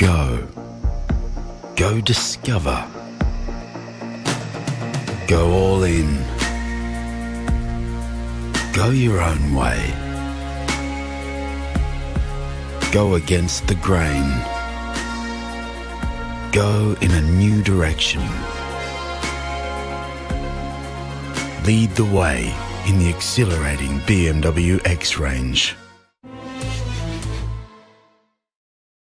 Go. Go discover. Go all in. Go your own way. Go against the grain. Go in a new direction. Lead the way in the exhilarating BMW X range.